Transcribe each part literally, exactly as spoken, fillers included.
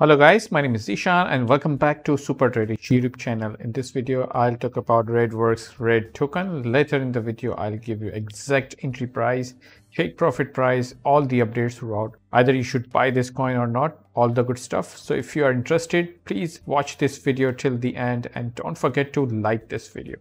Hello guys, my name is Ishan and welcome back to Super Tradeish YouTube channel. In this video, I'll talk about Radworks Rad token. Later in the video, I'll give you exact entry price, take profit price, all the updates throughout. Either you should buy this coin or not, all the good stuff. So if you are interested, please watch this video till the end and don't forget to like this video.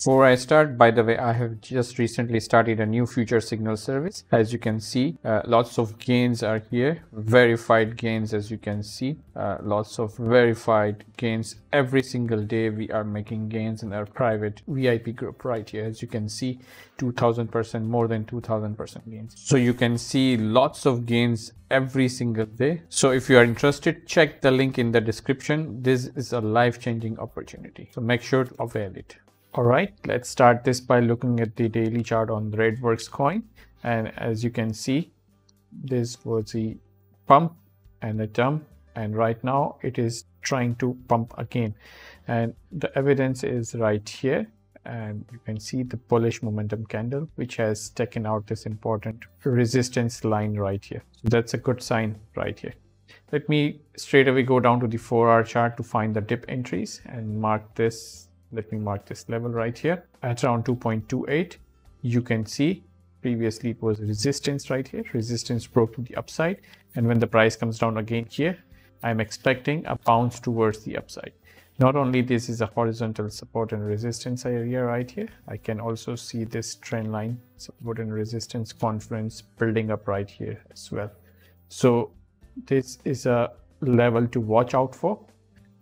Before I start, by the way, I have just recently started a new FutureSignal service. As you can see, uh, lots of gains are here, verified gains. As you can see, uh, lots of verified gains. Every single day we are making gains in our private V I P group right here. As you can see, two thousand percent, more than two thousand percent gains. So you can see lots of gains every single day. So if you are interested, check the link in the description. This is a life-changing opportunity, so make sure to avail it. Alright, let's start this by looking at the daily chart on Radworks coin, and as you can see, this was the pump and the dump, and right now it is trying to pump again, and the evidence is right here. And you can see the bullish momentum candle, which has taken out this important resistance line right here. So that's a good sign right here. Let me straight away go down to the four hour chart to find the dip entries and mark this. Let me mark this level right here at around two point two eight. You can see previously it was resistance right here. Resistance broke to the upside, and when the price comes down again here, I'm expecting a bounce towards the upside. Not only this is a horizontal support and resistance area right here, I can also see this trend line support and resistance confluence building up right here as well. So this is a level to watch out for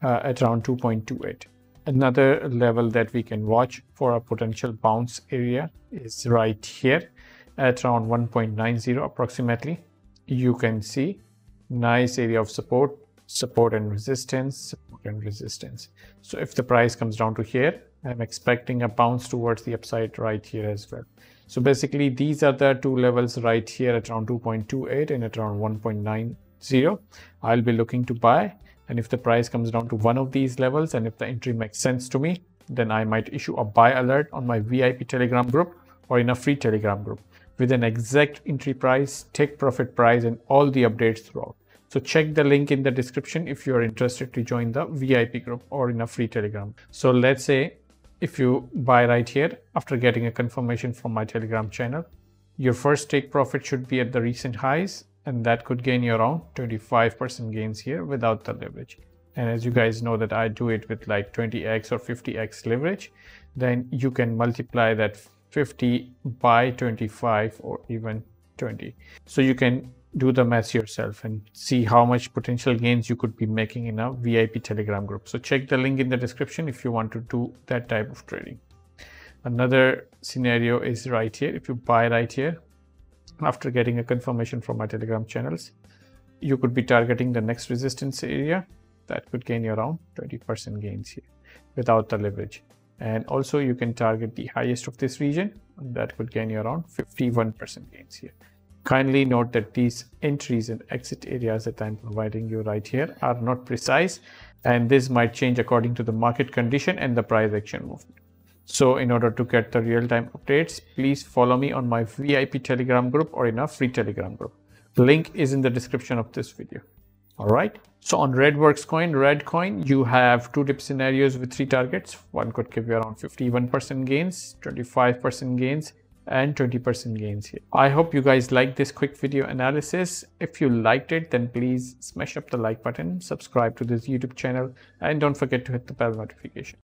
uh, at around two point two eight. Another level that we can watch for a potential bounce area is right here at around one point nine zero approximately. You can see nice area of support, support and resistance, support and resistance. So if the price comes down to here, I'm expecting a bounce towards the upside right here as well. So basically these are the two levels right here at around two point two eight and at around one point nine zero. I'll be looking to buy. And if the price comes down to one of these levels, and if the entry makes sense to me, then I might issue a buy alert on my V I P Telegram group or in a free Telegram group with an exact entry price, take profit price, and all the updates throughout. So check the link in the description if you are interested to join the V I P group or in a free Telegram. So let's say if you buy right here, after getting a confirmation from my Telegram channel, your first take profit should be at the recent highs. And that could gain you around twenty-five percent gains here without the leverage. And as you guys know that I do it with like twenty X or fifty X leverage, then you can multiply that fifty by twenty-five or even twenty. So you can do the math yourself and see how much potential gains you could be making in a V I P Telegram group. So check the link in the description if you want to do that type of trading. Another scenario is right here. If you buy right here, after getting a confirmation from my Telegram channels, you could be targeting the next resistance area that could gain you around twenty percent gains here without the leverage. And also you can target the highest of this region, and that could gain you around fifty-one percent gains here. Kindly note that these entries and exit areas that I'm providing you right here are not precise, and this might change according to the market condition and the price action movement. So in order to get the real-time updates, please follow me on my V I P Telegram group or in a free Telegram group. The link is in the description of this video. All right. So on Radworks coin, Rad coin, you have two dip scenarios with three targets. One could give you around fifty-one percent gains, twenty-five percent gains, and twenty percent gains here. I hope you guys liked this quick video analysis. If you liked it, then please smash up the like button, subscribe to this YouTube channel, and don't forget to hit the bell notification.